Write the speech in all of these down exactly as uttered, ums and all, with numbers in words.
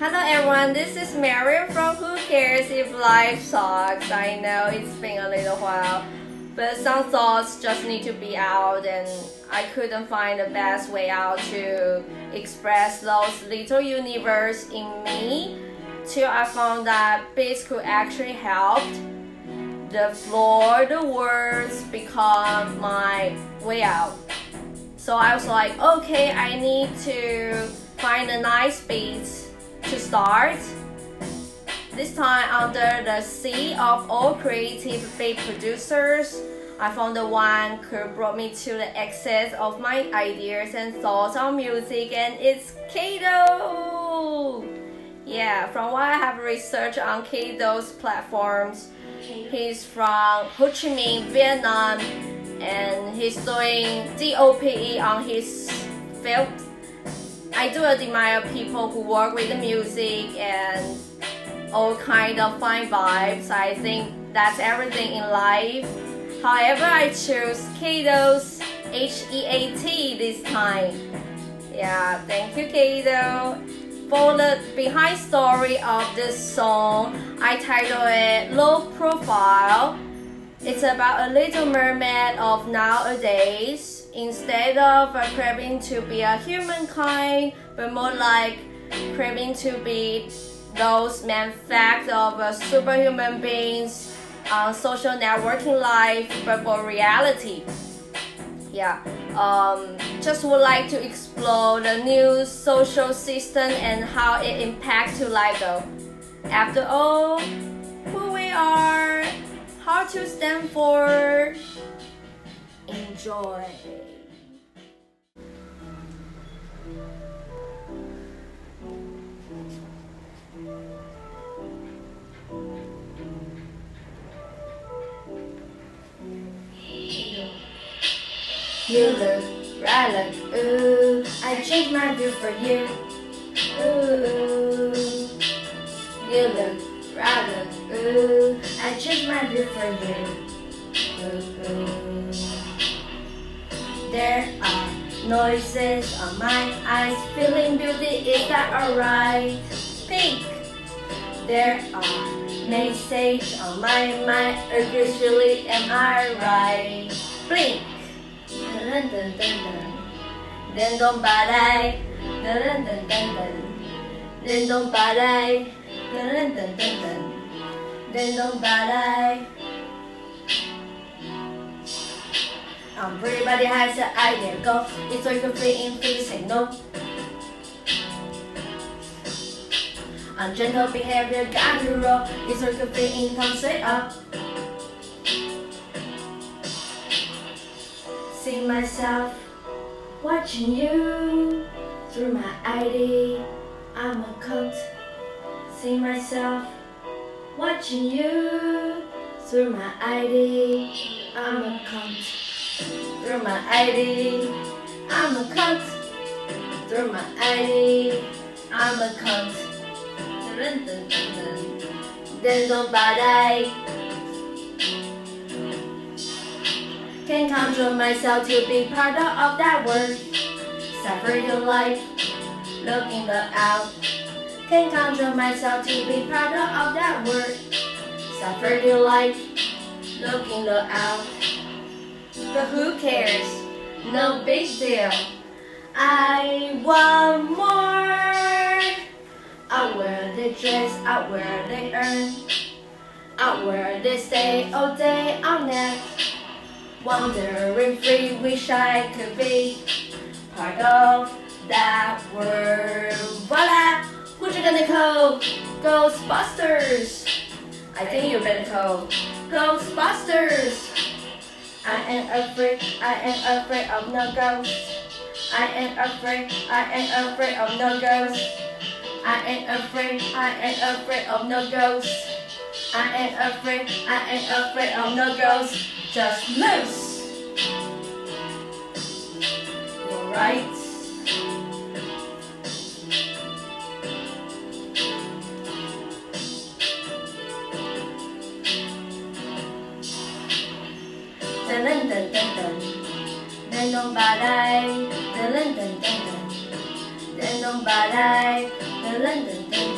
Hello everyone, this is Marion from Who Cares If Life Sucks. I know it's been a little while, but some thoughts just need to be out, and I couldn't find the best way out to express those little universe in me till I found that beats could actually help the floor, the words become my way out. So I was like, okay, I need to find a nice beat to start. This time, under the sea of all creative beat producers, I found the one who brought me to the excess of my ideas and thoughts on music, and it's KADO! Yeah, from what I have researched on KADO's platforms, he's from Ho Chi Minh, Vietnam, and he's doing D O P E on his field. I do admire people who work with the music and all kind of fine vibes. I think that's everything in life. However, I chose KADO's H E A T this time. Yeah, thank you KADO. For the behind story of this song, I titled it Low Profile. It's about a little mermaid of nowadays. Instead of uh, craving to be a humankind, but more like craving to be those man facts of uh, superhuman beings on uh, social networking life, but for reality. Yeah, um, just would like to explore the new social system and how it impacts your life though. After all, who we are, how to stand for. Enjoy. You look right like, ooh, I changed my view for you. Ooh, you look right like, ooh, I changed my view for you. Ooh, ooh. There are noises on my eyes, feeling beauty, is that alright? Pink. There are messages on my mind, agrees really, am I right? Blink. Dun dun dun dun, lmnglung balay. Dun dun dun dun, lmnglung balay. Dun dun dun dun, lmnglung balay. Everybody has an idea, go. It's like a free in peace and no. Ungentle behavior, got you wrong. It's like a free income, straight up. See myself watching you through my I D. I'm a cult. See myself watching you through my I D. I'm a cult. Through my I D. I'm a cult. Through my I D. I'm a cult. Dun dun dun dun. Lmnglung balay. Can't control myself to be part of that world. Separate your life, look in the out. Can't control myself to be part of that world. Separate your life, look in the out. But who cares? No big deal. I want more. I wear the dress, I wear the earn. I wear the stay all day, all night. Wandering free, wish I could be part of that world. Voila! Who's you gonna call? Ghostbusters! I think you better call Ghostbusters! I ain't afraid, I ain't afraid of no ghosts. I ain't afraid, I ain't afraid of no ghosts. I ain't afraid, I ain't afraid of no ghosts. I ain't afraid, I ain't afraid of no ghosts. Just loose. You're right. Dun dun dun dun dun. Lmnglung balay. Dun dun dun dun. Lmnglung balay. Dun dun dun dun.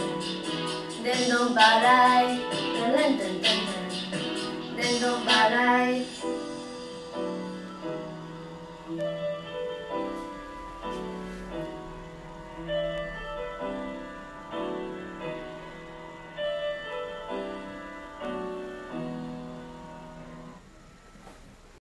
Balay, dun dun dun dun, lmnglung balay.